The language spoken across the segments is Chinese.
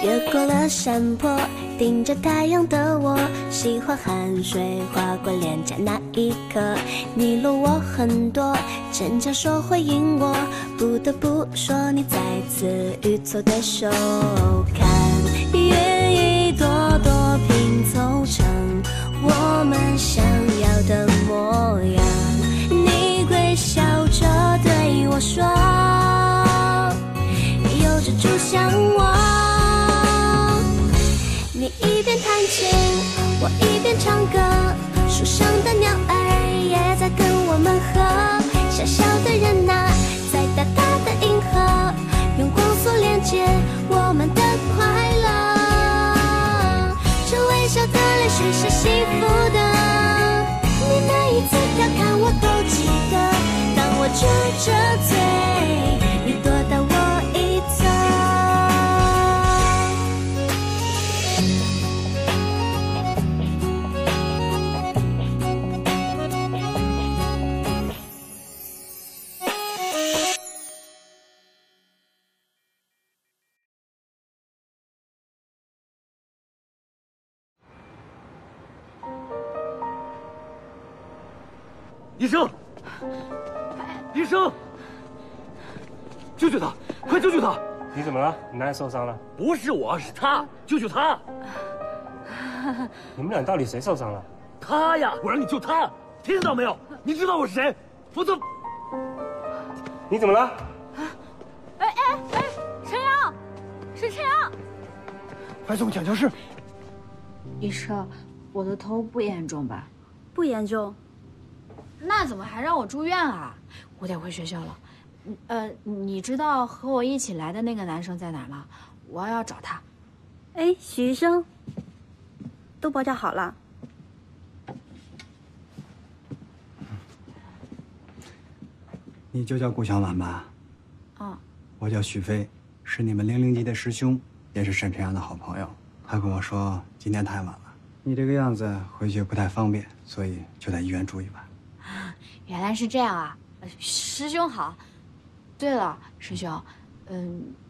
越过了山坡，顶着太阳的我，喜欢汗水划过脸颊那一刻。你落我很多，逞强说会赢我，不得不说你再次遇挫对手。看愿意朵朵拼凑成我们想要的模样，你微笑着对我说，有着就像我。 你一边弹琴，我一边唱歌，树上的鸟儿也在跟我们和。小小的人啊，在大大的银河，用光速连接我们的快乐。这微笑的泪水是幸福的，你每一次调侃我都记得。当我撅着嘴，你躲到我一侧。 医生，医生，救救他！快救救他！你怎么了？你哪里受伤了？不是我，是他！救救他！你们俩到底谁受伤了？他呀！我让你救他，听到没有？你知道我是谁？否则，你怎么了？啊！哎！陈阳，是陈阳！快送抢救室！医生，我的头不严重吧？不严重。 那怎么还让我住院啊？我得回学校了。你知道和我一起来的那个男生在哪吗？我要找他。哎，许医生，都包扎好了。你就叫顾小婉吧。啊。我叫许飞，是你们007的师兄，也是沈晨阳的好朋友。他跟我说今天太晚了，你这个样子回去不太方便，所以就在医院住一晚。 原来是这样啊，师兄好。对了，师兄，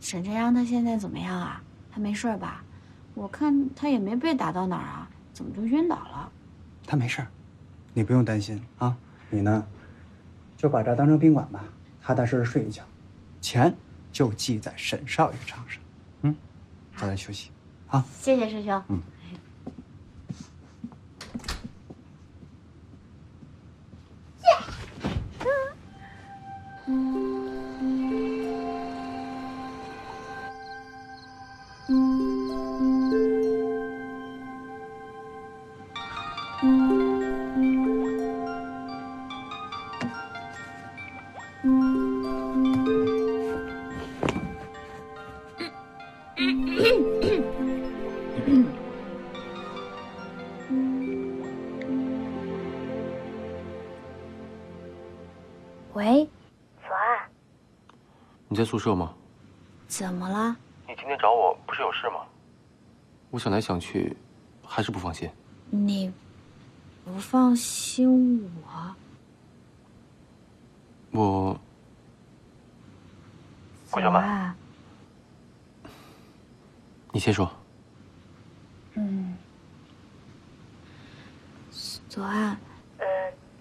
沈晨阳他现在怎么样啊？他没事吧？我看他也没被打到哪儿啊，怎么就晕倒了？他没事，你不用担心啊。你呢，就把这当成宾馆吧，踏踏实实睡一觉，钱就记在沈少爷账上。嗯，早点休息啊。谢谢师兄。嗯。 你在宿舍吗？怎么了？你今天找我不是有事吗？我想来想去，还是不放心。你不放心我？我。顾小曼，你先说。嗯。左岸，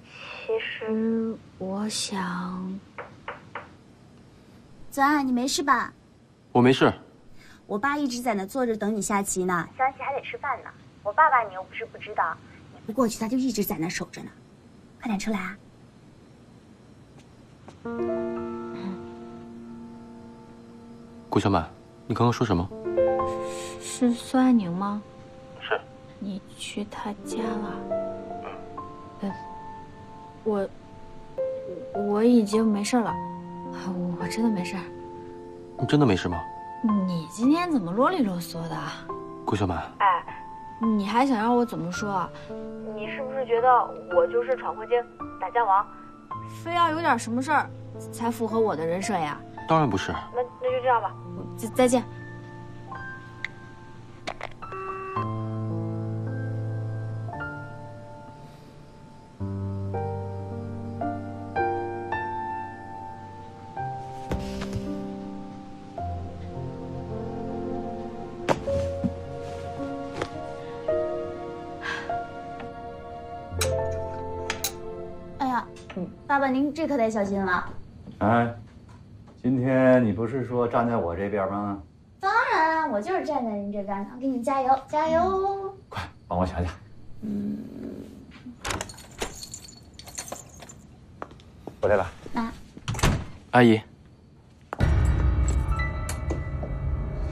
其实我想。 左岸，你没事吧？我没事。我爸一直在那坐着等你下棋呢，想起还得吃饭呢。我爸爸你又不是不知道，你不过去他就一直在那守着呢。快点出来啊！顾小满，你刚刚说什么？是孙安宁吗？是。你去他家了？嗯。我已经没事了。 我真的没事。你真的没事吗？你今天怎么啰里啰嗦的？顾小满，哎，你还想让我怎么说？你是不是觉得我就是闯祸精、打架王，非要有点什么事儿才符合我的人设呀？当然不是。那就这样吧，再见。爸爸，您这可得小心了。哎，今天你不是说站在我这边吗？当然啊，我就是站在您这边呢，给你加油，加油！快帮我想想。嗯，回来了。啊，阿姨，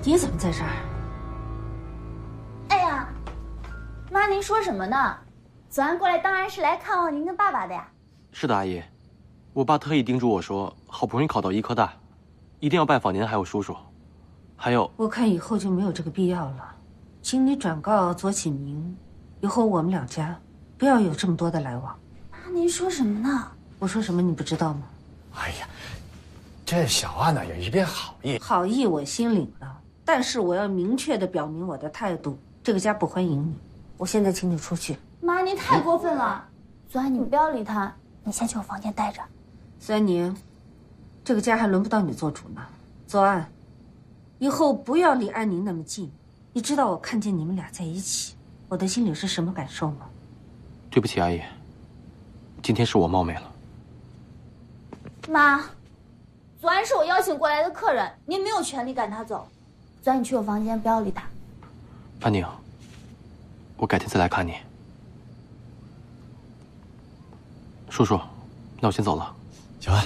你怎么在这儿？哎呀，妈，您说什么呢？ 早上过来当然是来看望您跟爸爸的呀。是的，阿姨，我爸特意叮嘱我说，好不容易考到医科大，一定要拜访您还有叔叔，还有。我看以后就没有这个必要了，请你转告左启明，以后我们两家不要有这么多的来往。妈，您说什么呢？我说什么你不知道吗？哎呀，这小阿呢也一片好意。好意我心领了，但是我要明确的表明我的态度，这个家不欢迎你。我现在请你出去。 妈，您太过分了！苏安，你不要理他，你先去我房间待着。苏安宁，这个家还轮不到你做主呢。左岸，以后不要离安宁那么近。你知道我看见你们俩在一起，我的心里是什么感受吗？对不起，阿姨，今天是我冒昧了。妈，左岸是我邀请过来的客人，您没有权利赶他走。左岸，你去我房间，不要理他。安宁，我改天再来看你。 叔叔，那我先走了。小安，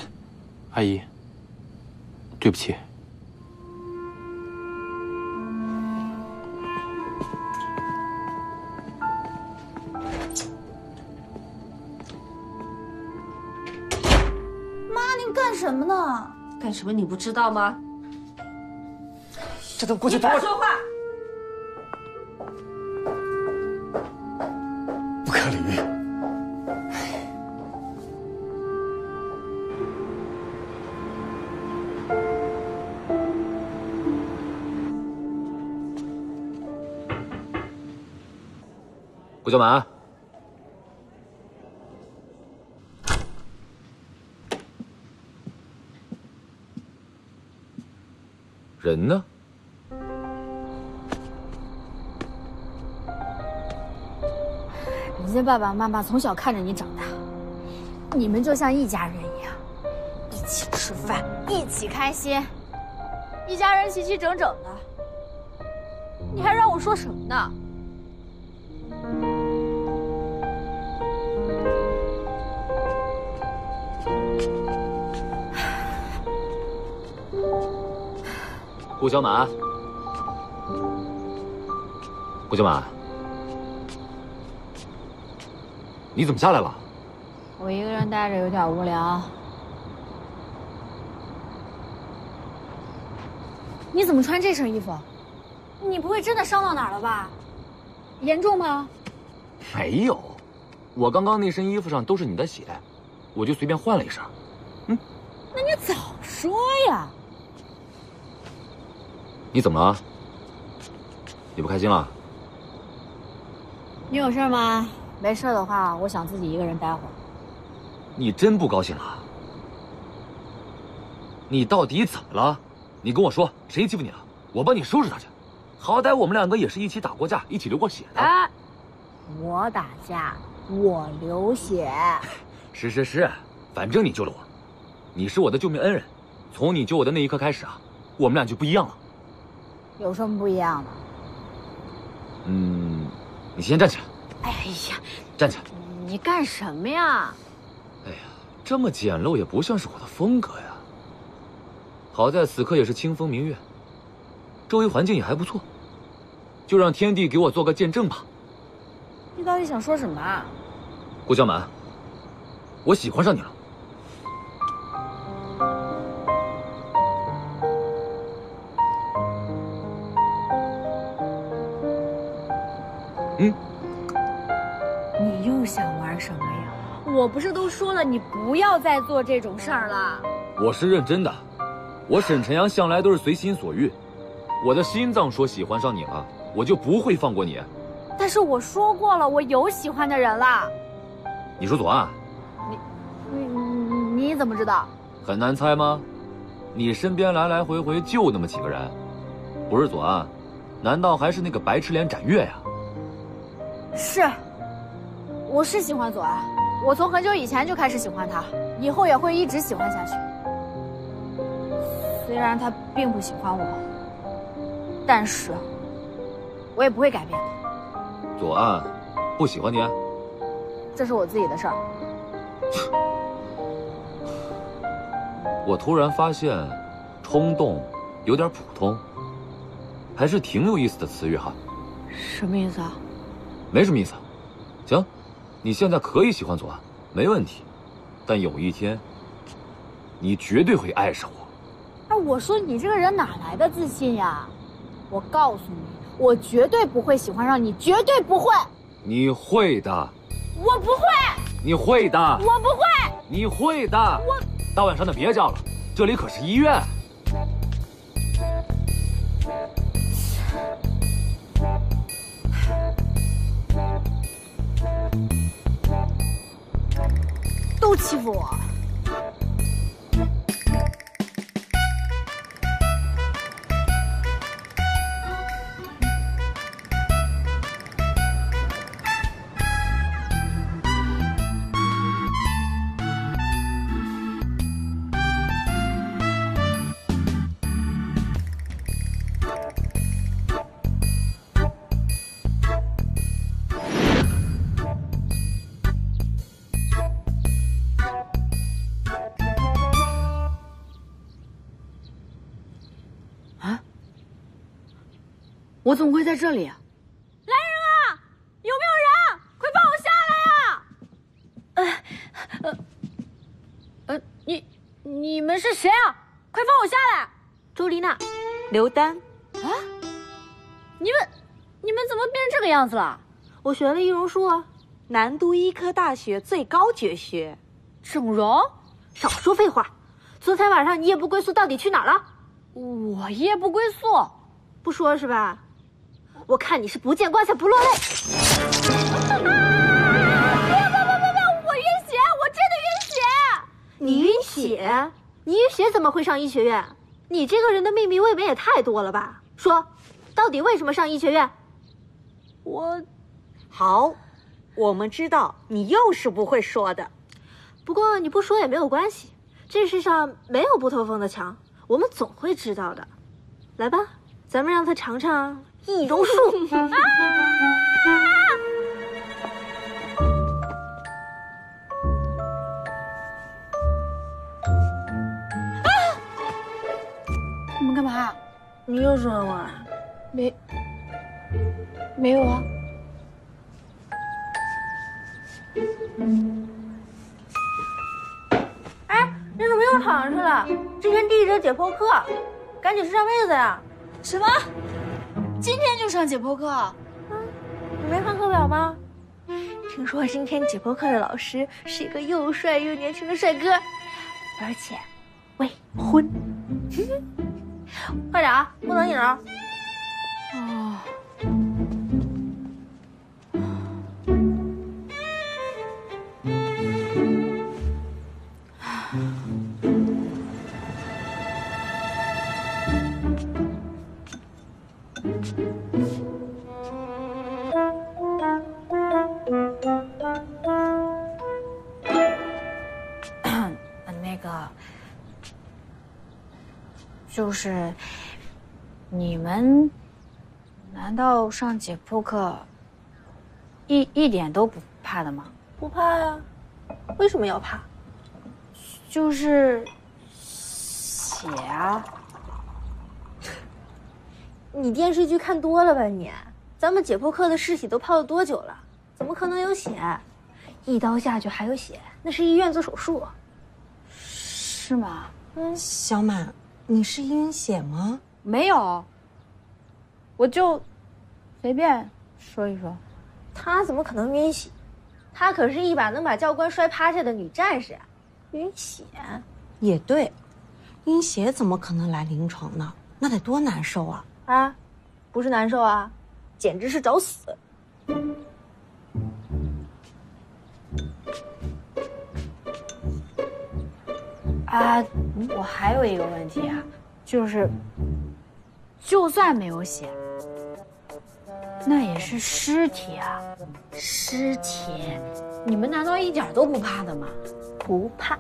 阿姨，对不起。妈，您干什么呢？干什么你不知道吗？这都过去把我。你别说话。不可理喻。 顾小满，人呢？人家爸爸妈妈从小看着你长大，你们就像一家人一样，一起吃饭，一起开心，一家人齐齐整整的。你还让我说什么呢？ 顾小满，顾小满，你怎么下来了？我一个人待着有点无聊。你怎么穿这身衣服？你不会真的伤到哪儿了吧？严重吗？没有，我刚刚那身衣服上都是你的血，我就随便换了一身。嗯，那你早说呀！ 你怎么了？你不开心了？你有事吗？没事的话，我想自己一个人待会儿。你真不高兴了？你到底怎么了？你跟我说，谁欺负你了？我帮你收拾他去。好歹我们两个也是一起打过架，一起流过血的。哎，我打架，我流血。是，反正你救了我，你是我的救命恩人。从你救我的那一刻开始啊，我们俩就不一样了。 有什么不一样的？嗯，你先站起来。哎呀，站起来！你干什么呀？哎呀，这么简陋也不像是我的风格呀。好在此刻也是清风明月，周围环境也还不错，就让天地给我做个见证吧。你到底想说什么啊？顾小满，我喜欢上你了。 嗯，你又想玩什么呀？我不是都说了，你不要再做这种事儿了。我是认真的，我沈晨阳向来都是随心所欲。我的心脏说喜欢上你了，我就不会放过你。但是我说过了，我有喜欢的人了。你说左岸？你怎么知道？很难猜吗？你身边来来回回就那么几个人，不是左岸，难道还是那个白痴脸展越呀？ 是，我是喜欢左岸。我从很久以前就开始喜欢他，以后也会一直喜欢下去。虽然他并不喜欢我，但是我也不会改变的。左岸不喜欢你？这是我自己的事儿。我突然发现，冲动有点普通，还是挺有意思的词语哈。什么意思啊？没什么意思。行。 你现在可以喜欢左岸，没问题，但有一天，你绝对会爱上我。哎，我说你这个人哪来的自信呀？我告诉你，我绝对不会喜欢上你，绝对不会。你会的。我不会。你会的。我不会。你会的。我。大晚上的别叫了，这里可是医院。都欺负我！我怎么会在这里啊？来人啊！有没有人？快放我下来啊！你们是谁啊？快放我下来！周丽娜，刘丹。啊！你们怎么变成这个样子了？我学了易容术啊，南都医科大学最高绝学。整容？少说废话！昨天晚上你夜不归宿到底去哪儿了？我夜不归宿，不说是吧？ 我看你是不见棺材不落泪！啊！别！我晕血，我真的晕血！你晕血？你晕血怎么会上医学院？你这个人的秘密未免也太多了吧？说，到底为什么上医学院？我，好，我们知道你又是不会说的。不过你不说也没有关系，这世上没有不透风的墙，我们总会知道的。来吧，咱们让他尝尝。 易容术！啊！你们干嘛？你又说我？没有啊。哎，你怎么又躺上了？之前第一节解剖课，赶紧去上位子呀！什么？ 今天就上解剖课，你没看课表吗？听说今天解剖课的老师是一个又帅又年轻的帅哥，而且未婚。快点啊，不等你了。哦。就是，你们难道上解剖课一点都不怕的吗？不怕呀，为什么要怕？就是血啊！你电视剧看多了吧你？咱们解剖课的尸体都泡了多久了？怎么可能有血？一刀下去还有血，那是医院做手术。是吗？嗯，小满。 你是晕血吗？没有，我就随便说一说。她怎么可能晕血？她可是一把能把教官摔趴下的女战士，晕血也对。晕血怎么可能来临床呢？那得多难受啊！啊，不是难受啊，简直是找死。啊，我还有一个问题啊，就是，就算没有血，那也是尸体啊！尸体，你们难道一点都不怕的吗？不怕，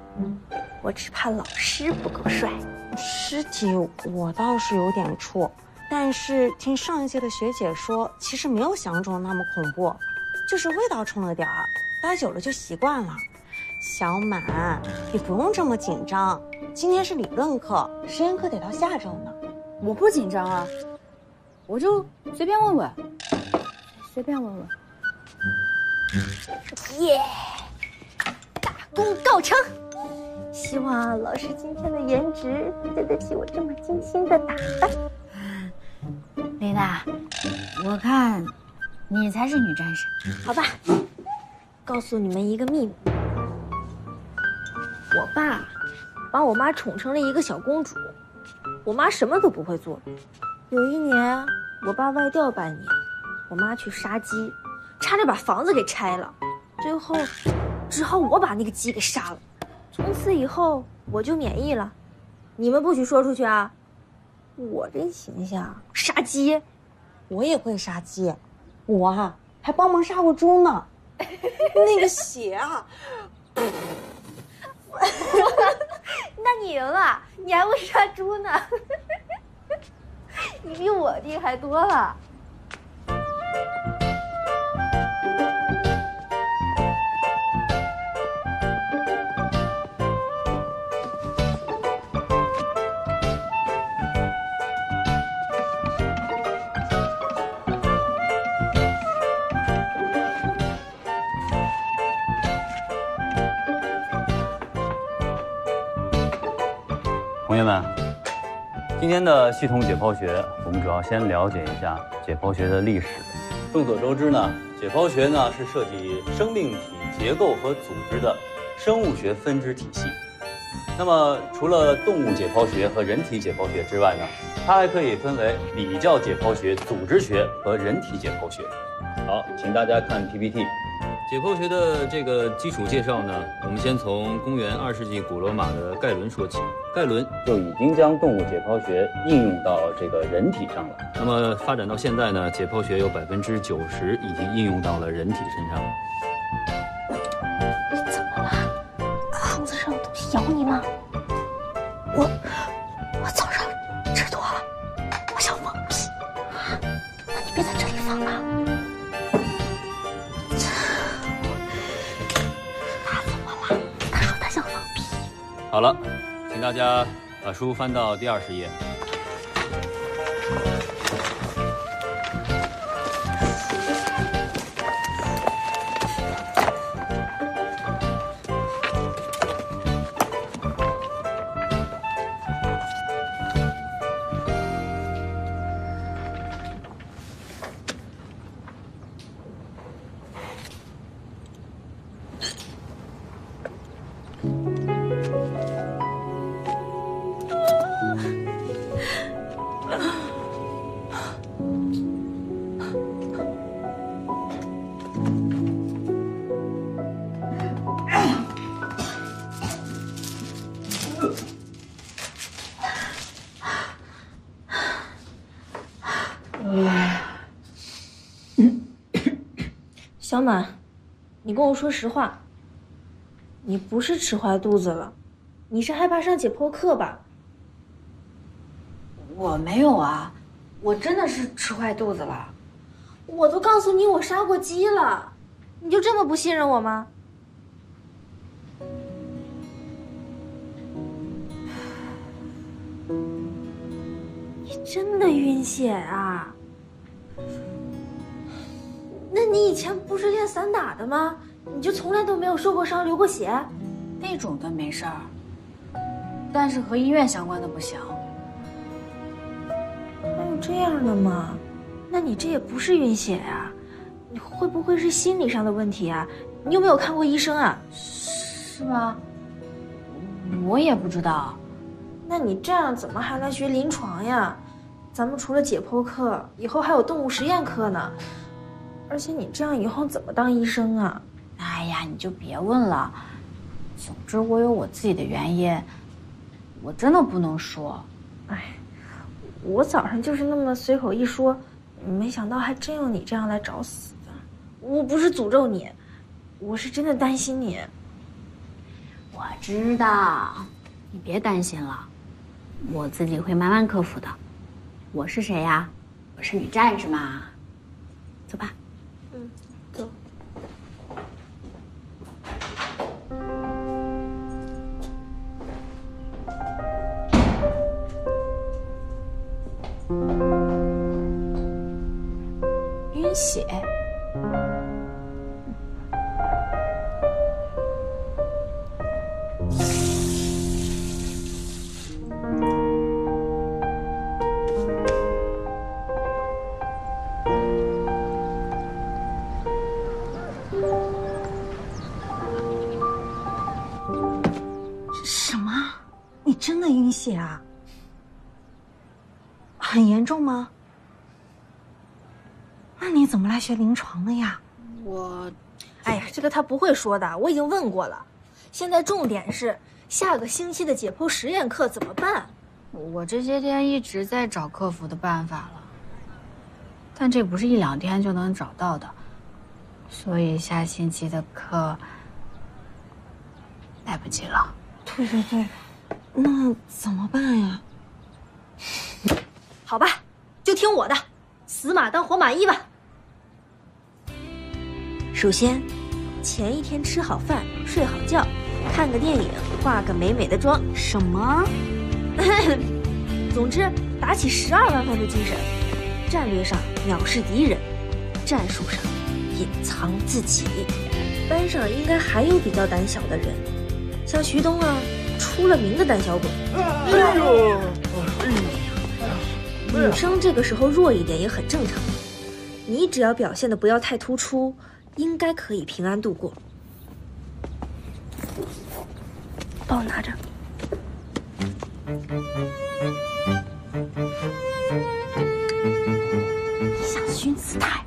我只怕老师不够帅。尸体我倒是有点怵，但是听上一届的学姐说，其实没有想象中那么恐怖，就是味道冲了点儿，待久了就习惯了。小满，你不用这么紧张，今天是理论课，实验课得到下周呢。我不紧张啊。 我就随便问问，随便问问。耶，大功告成！希望老师今天的颜值对得起我这么精心的打扮。琳达，我看你才是女战士。好吧，告诉你们一个秘密，我爸把我妈宠成了一个小公主，我妈什么都不会做。 有一年，我爸外调半年，我妈去杀鸡，差点把房子给拆了，最后只好我把那个鸡给杀了。从此以后我就免疫了，你们不许说出去啊！我这形象，杀鸡，我也会杀鸡，我啊还帮忙杀过猪呢，那个血啊！那你赢了，你还会杀猪呢。你比我厉害多了。同学们。 今天的系统解剖学，我们主要先了解一下解剖学的历史。众所周知呢，解剖学呢是涉及生命体结构和组织的生物学分支体系。那么，除了动物解剖学和人体解剖学之外呢，它还可以分为比较解剖学、组织学和人体解剖学。好，请大家看 PPT。 解剖学的这个基础介绍呢，我们先从公元2世纪古罗马的盖伦说起。盖伦就已经将动物解剖学应用到这个人体上了。那么发展到现在呢，解剖学有90%已经应用到了人体身上。你怎么了？坑子上有东西咬你吗？我早上吃多了，我想放屁。那你别在这里放了。 好了，请大家把书翻到第20页。小满，你跟我说实话，你不是吃坏肚子了，你是害怕上解剖课吧？我没有啊，我真的是吃坏肚子了。我都告诉你我杀过鸡了，你就这么不信任我吗？你真的晕血啊！ 那你以前不是练散打的吗？你就从来都没有受过伤、流过血，那种的没事儿，但是和医院相关的不行。还有这样的吗？那你这也不是晕血呀、啊，你会不会是心理上的问题啊？你有没有看过医生啊？是吗？我也不知道。那你这样怎么还来学临床呀？咱们除了解剖课，以后还有动物实验课呢。 而且你这样以后怎么当医生啊？哎呀，你就别问了。总之我有我自己的原因，我真的不能说。哎，我早上就是那么随口一说，没想到还真有你这样来找死的。我不是诅咒你，我是真的担心你。我知道，你别担心了，我自己会慢慢克服的。我是谁呀？我是女战士嘛。走吧。嗯，走。 晕血，什么？你真的晕血啊？很严重吗？ 那你怎么来学临床的呀？我，哎呀，这个他不会说的，我已经问过了。现在重点是下个星期的解剖实验课怎么办？我这些天一直在找克服的办法了，但这不是一两天就能找到的，所以下星期的课来不及了。对对对，那怎么办呀？好吧，就听我的，死马当活马医吧。 首先，前一天吃好饭、睡好觉、看个电影、化个美美的妆，什么？总之，打起12万分的精神，战略上藐视敌人，战术上隐藏自己。班上应该还有比较胆小的人，像徐东啊，出了名的胆小鬼。哎呦，女生这个时候弱一点也很正常，你只要表现的不要太突出。 应该可以平安度过。帮我拿着。你想寻姿态，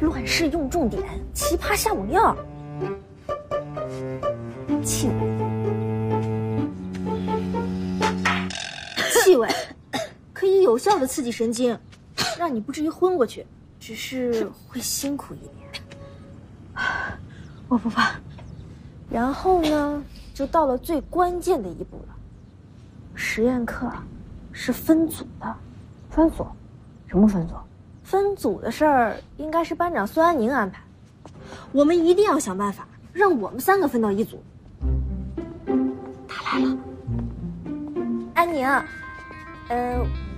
乱世用重点，奇葩下午药。气味，气味可以有效的刺激神经，让你不至于昏过去，只是会辛苦一点。 我不怕，然后呢，就到了最关键的一步了。实验课是分组的，分组？什么分组？分组的事儿应该是班长孙安宁安排，我们一定要想办法让我们3个分到一组。他来了，安宁，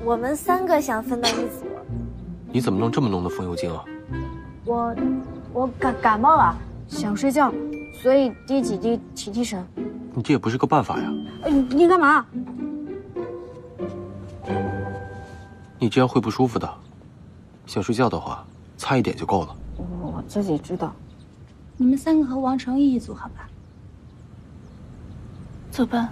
我们3个想分到一组。你怎么弄这么浓的风油精啊？我感冒了。 想睡觉，所以滴几滴提提神。你这也不是个办法呀！你干嘛？你这样会不舒服的。想睡觉的话，擦一点就够了。我自己知道。你们3个和王成义一组，好吧？走吧。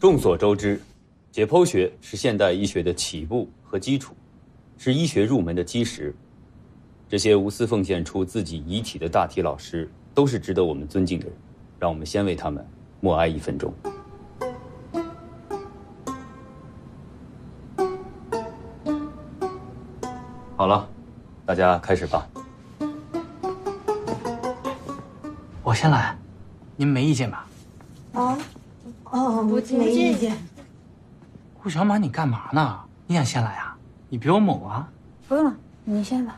众所周知，解剖学是现代医学的起步和基础，是医学入门的基石。这些无私奉献出自己遗体的大体老师，都是值得我们尊敬的人。让我们先为他们默哀1分钟。好了，大家开始吧。我先来，您没意见吧？啊。 哦，我没意见。顾小马，你干嘛呢？你想先来啊？你比我猛啊！不用了，你先吧。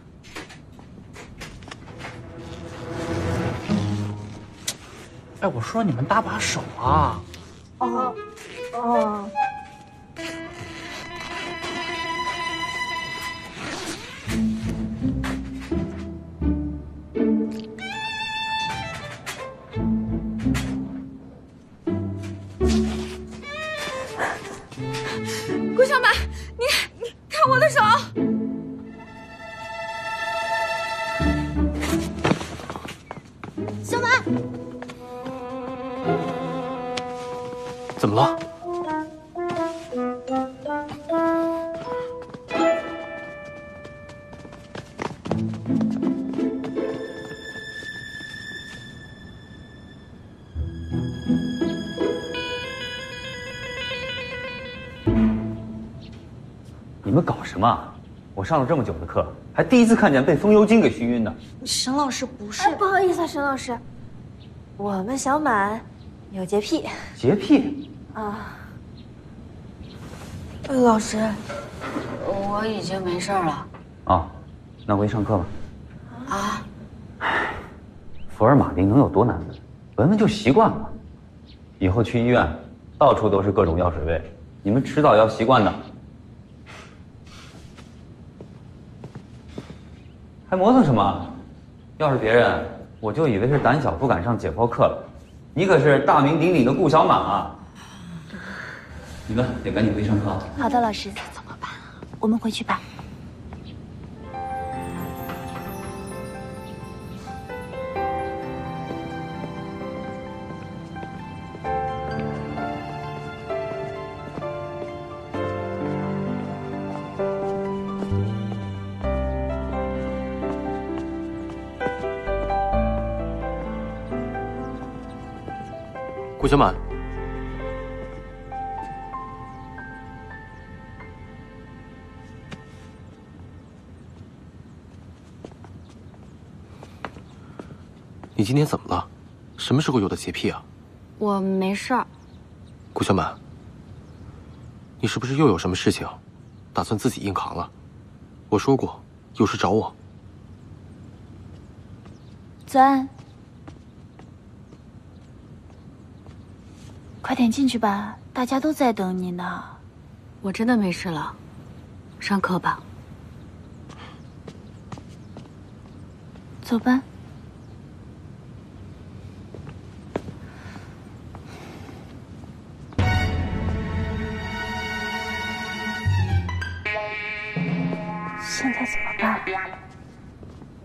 哎，我说你们搭把手啊！哦。怎么了？你们搞什么啊？我上了这么久的课，还第一次看见被风油精给熏晕的。沈老师不是，不好意思啊，沈老师，我们小满有洁癖。洁癖啊？老师，我已经没事了。哦，那回上课吧。啊？唉，福尔马林能有多难闻？闻闻就习惯了。以后去医院，到处都是各种药水味，你们迟早要习惯的。 还磨蹭什么？要是别人，我就以为是胆小不敢上解剖课了。你可是大名鼎鼎的顾小满啊！你们也赶紧回上课。好的，老师。怎么办啊？我们回去吧。顾小满，你今天怎么了？什么时候有的洁癖啊？我没事儿。顾小满，你是不是又有什么事情，打算自己硬扛了？我说过，有事找我。早安。 快点进去吧，大家都在等你呢。我真的没事了，上课吧。走吧。现在怎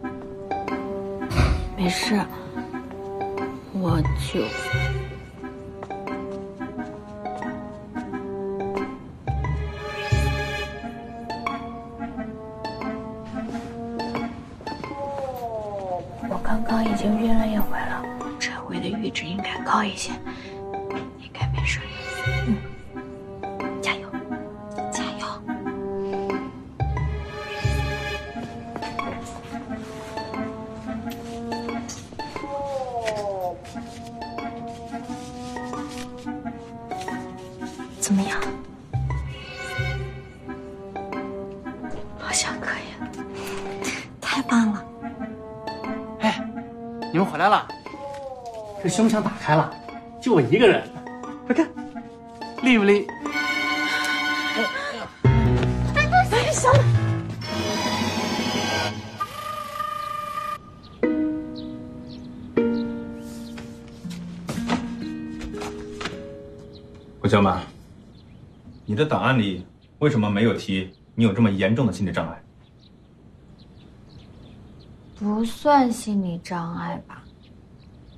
么办？没事，我就。 已经晕了一回了，这回的阈值应该高一些，应该没事。嗯，加油，加油！怎么样？好像可以，太棒了！ 你们回来了，这胸腔打开了，就我一个人，快看，厉不厉？哎，小满，顾小满，你的档案里为什么没有提你有这么严重的心理障碍？ 不算心理障碍吧，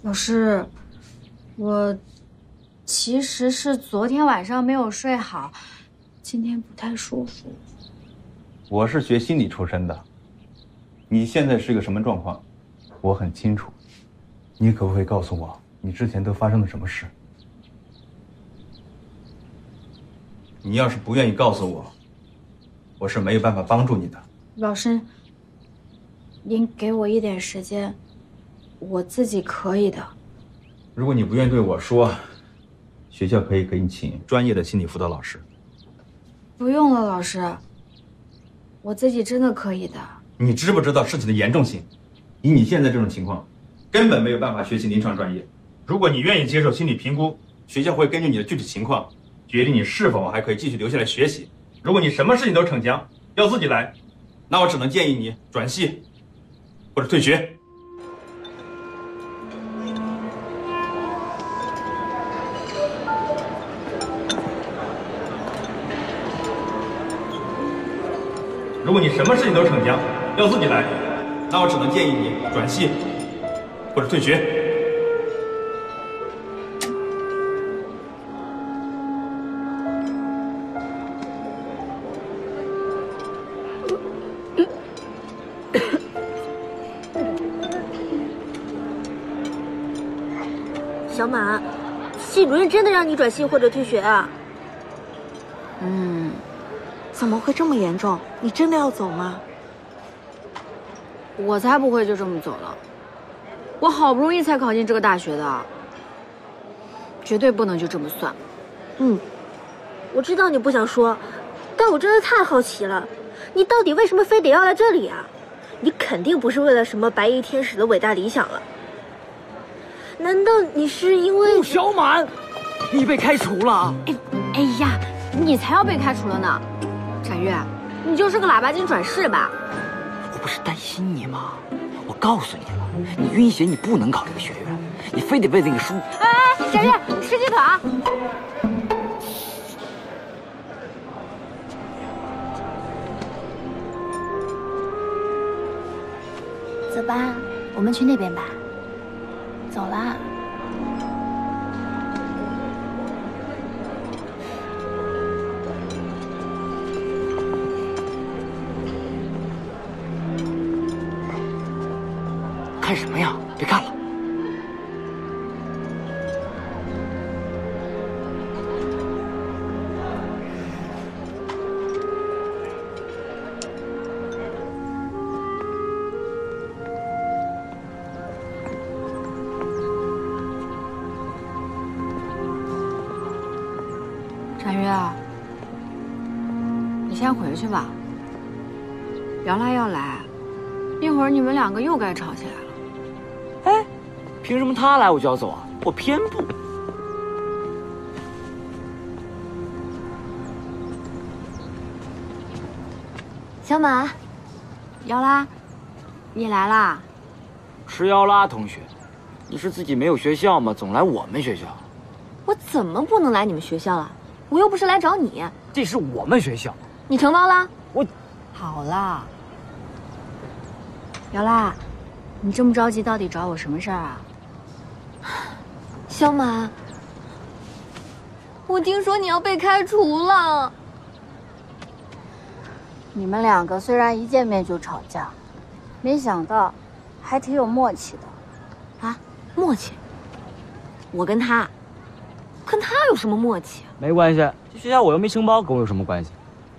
老师，我其实是昨天晚上没有睡好，今天不太舒服。我是学心理出身的，你现在是个什么状况，我很清楚。你可不可以告诉我，你之前都发生了什么事？你要是不愿意告诉我，我是没有办法帮助你的。老师。 您给我一点时间，我自己可以的。如果你不愿意对我说，学校可以给你请专业的心理辅导老师。不用了，老师，我自己真的可以的。你知不知道事情的严重性？以你现在这种情况，根本没有办法学习临床专业。如果你愿意接受心理评估，学校会根据你的具体情况，决定你是否还可以继续留下来学习。如果你什么事情都逞强，要自己来，那我只能建议你转系。 或者退学。如果你什么事情都逞强，要自己来，那我只能建议你转系或者退学。小满，系主任真的让你转系或者退学啊？嗯，怎么会这么严重？你真的要走吗？我才不会就这么走了，我好不容易才考进这个大学的，绝对不能就这么算。嗯，我知道你不想说，但我真的太好奇了，你到底为什么非得要来这里啊？你肯定不是为了什么白衣天使的伟大理想了。 难道你是因为陆小满，你被开除了？哎呀，你才要被开除了呢！展越，你就是个喇叭精转世吧？我不是担心你吗？我告诉你了，你晕血，你不能考这个学院，你非得背那个书。哎，展越，吃鸡腿啊！走吧，我们去那边吧。 走啦！看什么呀？别看了！去吧，要来要来，一会儿你们两个又该吵起来了。哎，凭什么他来我就要走啊？我偏不。小马，姚拉，你来啦？迟姚拉同学，你是自己没有学校吗？总来我们学校。我怎么不能来你们学校了？我又不是来找你。这是我们学校。 你承包了？我好啦，姚拉，你这么着急，到底找我什么事儿啊？小马，我听说你要被开除了。你们两个虽然一见面就吵架，没想到还挺有默契的。啊，默契？我跟他，跟他有什么默契啊？没关系，这学校我又没承包，跟我有什么关系？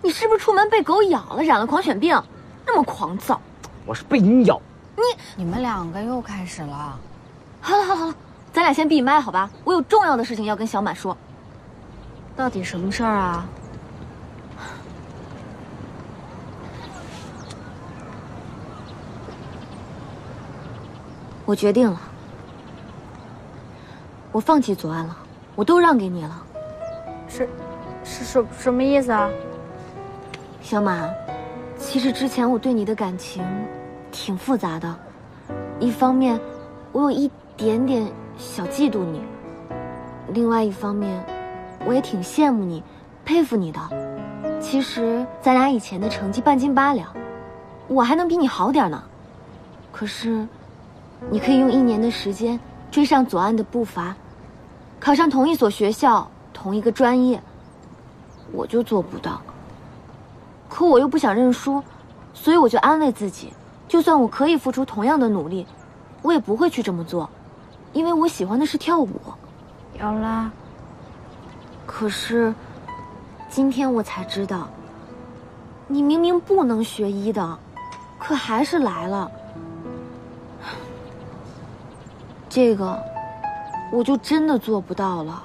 你是不是出门被狗咬了，染了狂犬病，那么狂躁？我是被你咬。你们两个又开始了。好了，咱俩先闭麦好吧？我有重要的事情要跟小满说。到底什么事儿啊？我决定了，我放弃左岸了，我都让给你了。是什么意思啊？ 小马，其实之前我对你的感情挺复杂的。一方面，我有一点点小嫉妒你；另外一方面，我也挺羡慕你、佩服你的。其实咱俩以前的成绩半斤八两，我还能比你好点呢。可是，你可以用1年的时间追上左岸的步伐，考上同一所学校、同一个专业，我就做不到。 可我又不想认输，所以我就安慰自己，就算我可以付出同样的努力，我也不会去这么做，因为我喜欢的是跳舞。姚拉，可是今天我才知道，你明明不能学医的，可还是来了。这个，我就真的做不到了。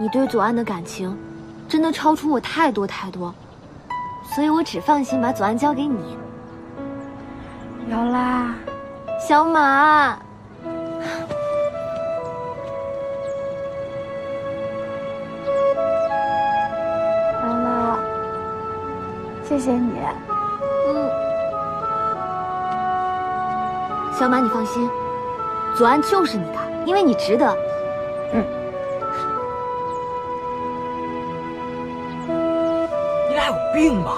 你对左岸的感情。 真的超出我太多，所以我只放心把左岸交给你。姚拉，小马，姚拉，谢谢你。嗯，小马，你放心，左岸就是你的，因为你值得。嗯。 病吧，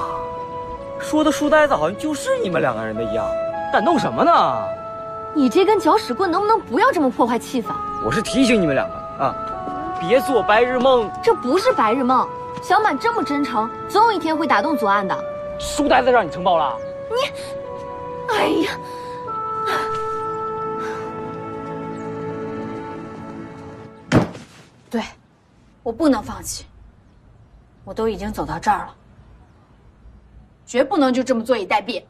说的书呆子好像就是你们两个人的一样，但弄什么呢？你这根搅屎棍能不能不要这么破坏气氛？我是提醒你们两个啊，别做白日梦。这不是白日梦，小满这么真诚，总有一天会打动左岸的。书呆子让你承包了？你，哎呀，对，我不能放弃。我都已经走到这儿了，绝不能就这么坐以待毙。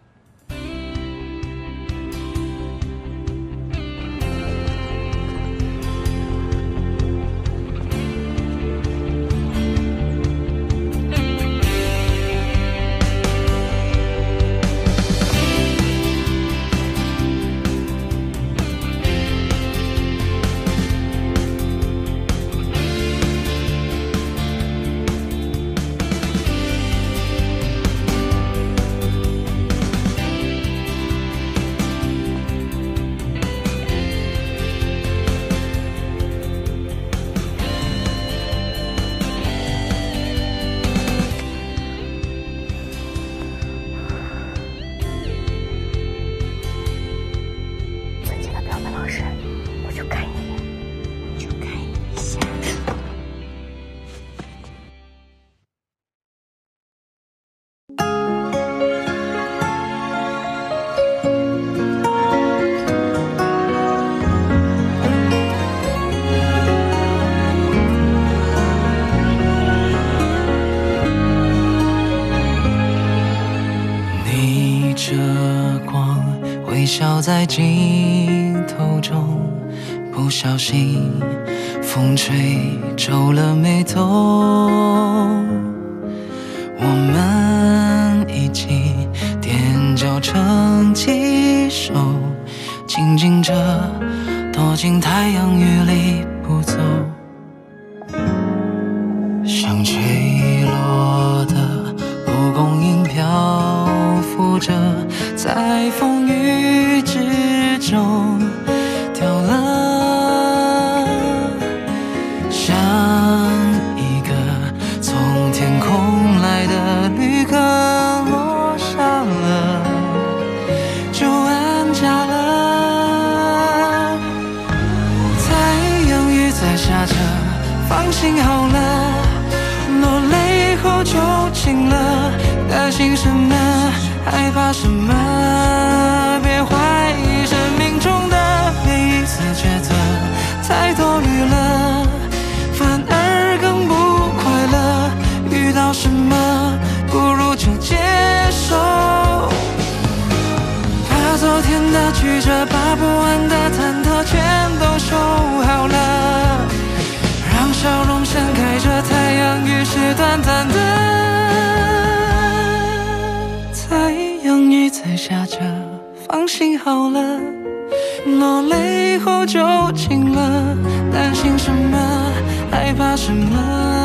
在镜头中，不小心风吹皱了眉头。我们一起踮脚撑起手，静静着躲进太阳雨里不走。像坠落的蒲公英漂浮着，在风雨。 掉了，像一个从天空来的旅客落下了，就安家了。太阳雨在下着，放晴好了，落泪后就晴了，担心什么，害怕什么，别怀疑。 觉得太多虑了，反而更不快乐。遇到什么，不如就接受。把昨天的曲折，把不完的忐忑，全都收好了，让笑容盛开着。太阳雨是短暂的，太阳雨在下着，放心好了。 落泪后就晴了，担心什么，害怕什么。